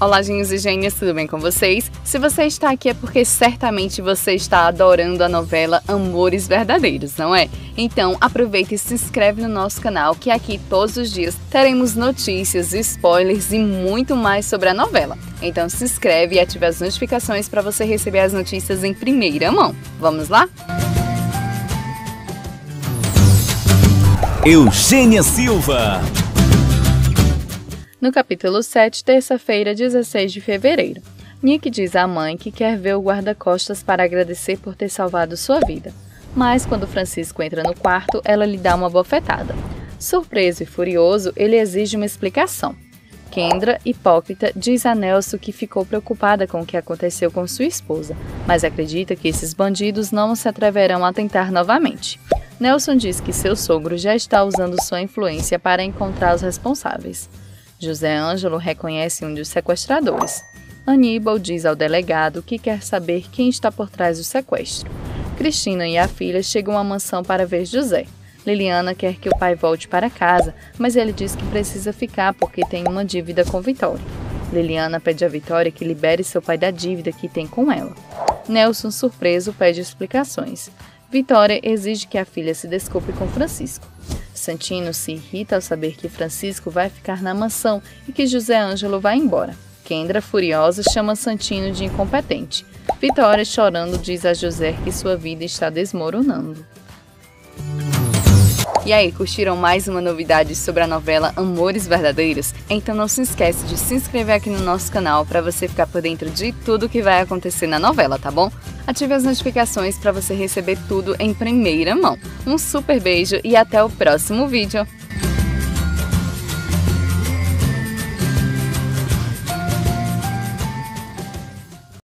Olá, Ginhos e Gênias, tudo bem com vocês? Se você está aqui é porque certamente você está adorando a novela Amores Verdadeiros, não é? Então aproveita e se inscreve no nosso canal, que aqui todos os dias teremos notícias, spoilers e muito mais sobre a novela. Então se inscreve e ative as notificações para você receber as notícias em primeira mão. Vamos lá? Eugênia Silva. No capítulo 7, terça-feira, 16 de fevereiro, Nick diz à mãe que quer ver o guarda-costas para agradecer por ter salvado sua vida. Mas quando Francisco entra no quarto, ela lhe dá uma bofetada. Surpreso e furioso, ele exige uma explicação. Kendra, hipócrita, diz a Nelson que ficou preocupada com o que aconteceu com sua esposa, mas acredita que esses bandidos não se atreverão a tentar novamente. Nelson diz que seu sogro já está usando sua influência para encontrar os responsáveis. José Ângelo reconhece um dos sequestradores. Aníbal diz ao delegado que quer saber quem está por trás do sequestro. Cristina e a filha chegam à mansão para ver José. Liliana quer que o pai volte para casa, mas ele diz que precisa ficar porque tem uma dívida com Vitória. Liliana pede a Vitória que libere seu pai da dívida que tem com ela. Nelson, surpreso, pede explicações. Vitória exige que a filha se desculpe com Francisco. Santino se irrita ao saber que Francisco vai ficar na mansão e que José Ângelo vai embora. Kendra, furiosa, chama Santino de incompetente. Vitória, chorando, diz a José que sua vida está desmoronando. E aí, curtiram mais uma novidade sobre a novela Amores Verdadeiros? Então não se esquece de se inscrever aqui no nosso canal para você ficar por dentro de tudo o que vai acontecer na novela, tá bom? Ative as notificações para você receber tudo em primeira mão. Um super beijo e até o próximo vídeo!